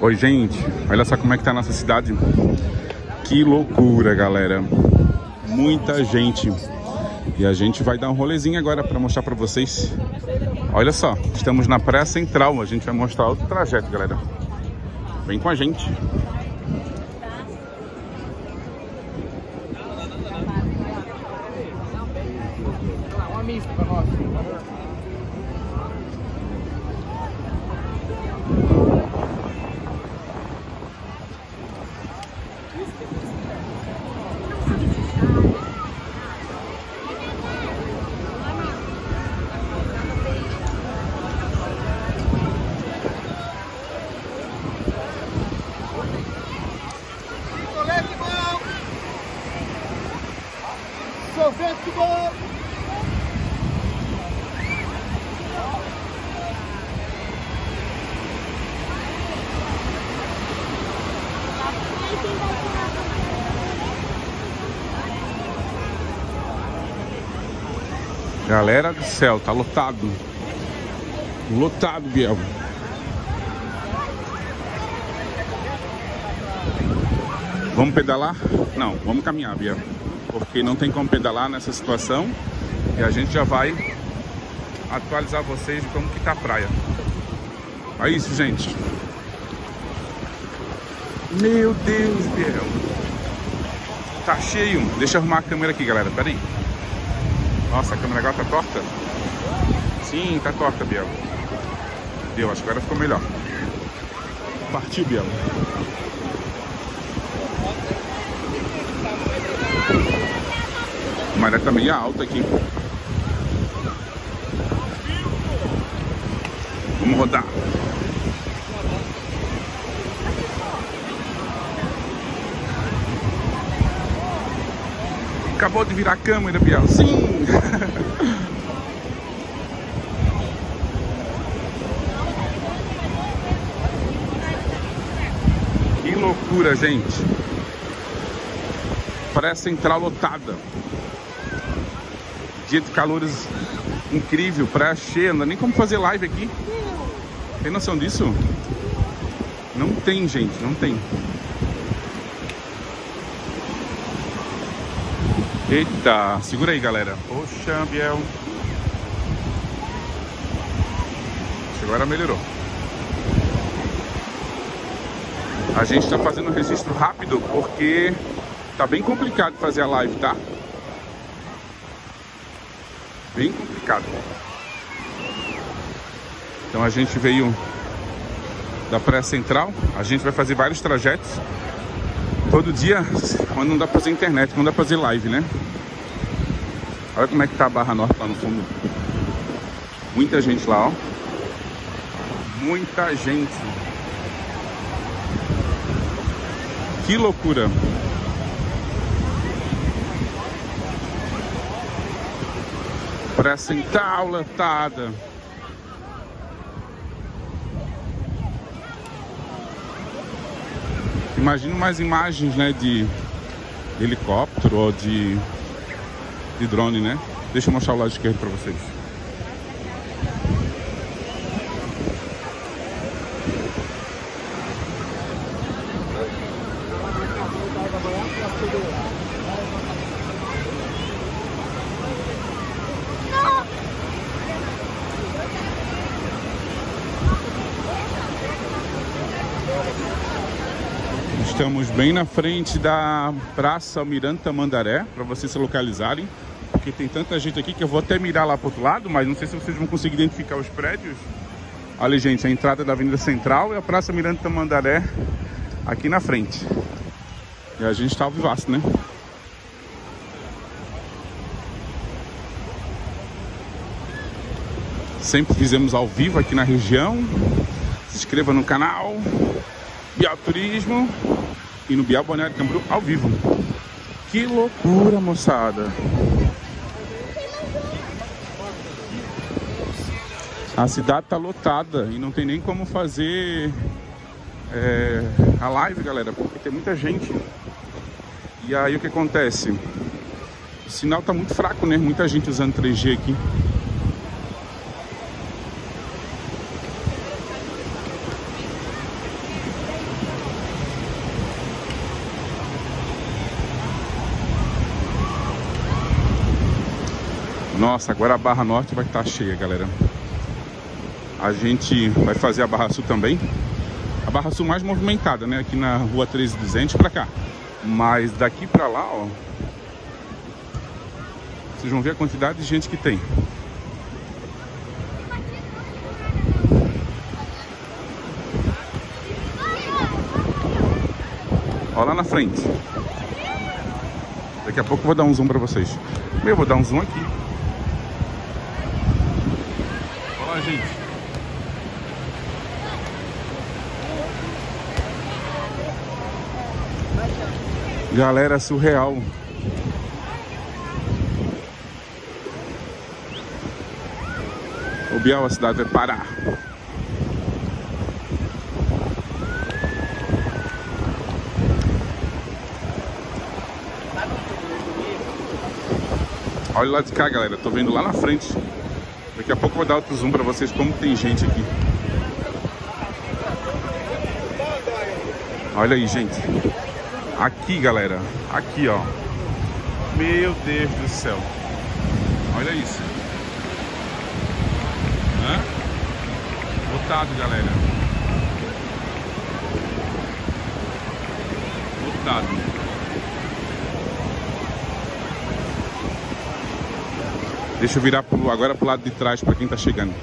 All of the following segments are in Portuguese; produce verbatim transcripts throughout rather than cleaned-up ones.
Oi, gente, olha só como é que tá a nossa cidade. Que loucura, galera. Muita gente. E a gente vai dar um rolezinho agora para mostrar para vocês. Olha só, estamos na Praça Central. A gente vai mostrar outro trajeto, galera. Vem com a gente. Galera do céu, tá lotado. Lotado, Biel. Vamos pedalar? Não, vamos caminhar, Biel. Porque não tem como pedalar nessa situação. E a gente já vai atualizar vocês de como que tá a praia. É isso, gente. Meu Deus, Biel. Tá cheio. Deixa eu arrumar a câmera aqui, galera. Pera aí. Nossa, a câmera agora tá torta? Sim, tá torta, Biel. Deu, acho que agora ficou melhor. Partiu, Biel. A maré tá meio alta aqui. Vamos rodar. Acabou de virar a câmera, Biel. Sim! Que loucura, gente. Praça Central lotada. Dia de calores incrível, praia cheia. Não dá nem como fazer live aqui. Tem noção disso? Não tem, gente, não tem. Eita, segura aí, galera. Poxa, Biel. Agora melhorou. A gente tá fazendo um registro rápido porque tá bem complicado fazer a live, tá? Bem complicado. Então a gente veio da Praça Central. A gente vai fazer vários trajetos. Todo dia, quando não dá pra fazer internet, quando dá pra fazer live, né? Olha como é que tá a Barra Norte lá no fundo. Muita gente lá, ó. Muita gente. Que loucura. Praça Central lotada. Imagino mais imagens, né, de helicóptero ou de, de drone, né? Deixa eu mostrar o lado esquerdo para vocês. Estamos bem na frente da Praça Mirante Tamandaré, para vocês se localizarem, porque tem tanta gente aqui que eu vou até mirar lá pro outro lado, mas não sei se vocês vão conseguir identificar os prédios. Olha, gente, a entrada da Avenida Central e a Praça Mirante Tamandaré aqui na frente. E a gente tá ao vivaço, né? Sempre fizemos ao vivo aqui na região. Se inscreva no canal BielTurismo e no Biel Balneário Camboriú ao vivo. Que loucura, moçada. A cidade tá lotada e não tem nem como fazer é, a live, galera, porque tem muita gente. E aí o que acontece? O sinal tá muito fraco, né? Muita gente usando três G aqui. Nossa, agora a Barra Norte vai estar cheia, galera. A gente vai fazer a Barra Sul também. A Barra Sul mais movimentada, né? Aqui na Rua treze, duzentos pra cá. Mas daqui pra lá, ó, vocês vão ver a quantidade de gente que tem. Ó, lá na frente. Daqui a pouco eu vou dar um zoom pra vocês. Eu vou dar um zoom aqui. Olha lá, gente. Galera, surreal. O Biel, a cidade vai parar. Olha lá de cá, galera. Tô vendo lá na frente. Daqui a pouco eu vou dar outro zoom pra vocês como tem gente aqui. Olha aí, gente. Aqui, galera, aqui, ó. Meu Deus do céu. Olha isso. Hã? Lotado, galera. Lotado. Deixa eu virar pro, agora pro lado de trás pra quem tá chegando.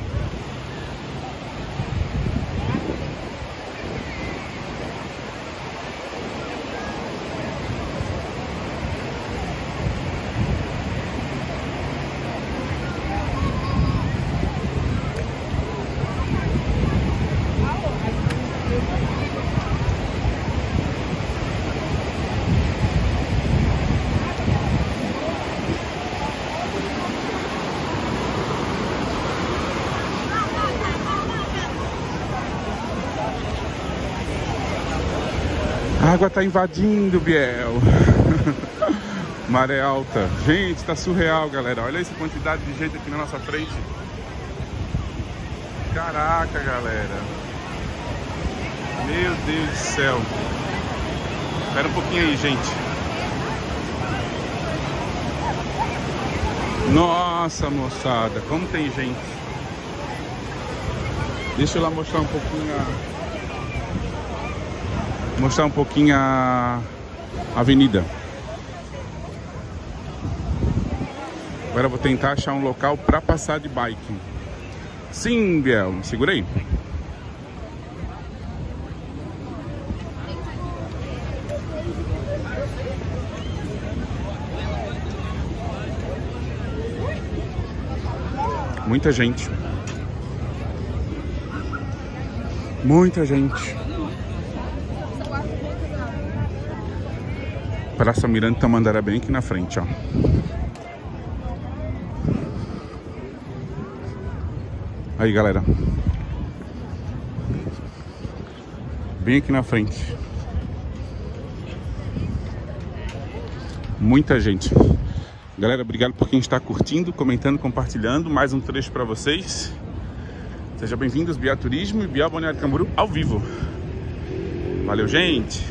A água tá invadindo, Biel. Maré alta. Gente, tá surreal, galera. Olha essa quantidade de gente aqui na nossa frente. Caraca, galera. Meu Deus do céu. Espera um pouquinho aí, gente. Nossa, moçada. Como tem gente. Deixa eu lá mostrar um pouquinho a... mostrar um pouquinho a avenida. Agora eu vou tentar achar um local para passar de bike. Sim, Biel, segura aí. Muita gente. Muita gente. Praça Mirante Tamandaré bem aqui na frente, ó. Aí, galera. Bem aqui na frente. Muita gente. Galera, obrigado por quem está curtindo, comentando, compartilhando. Mais um trecho para vocês. Sejam bem-vindos, BielTurismo e Biel Balneário Camboriú ao vivo. Valeu, gente!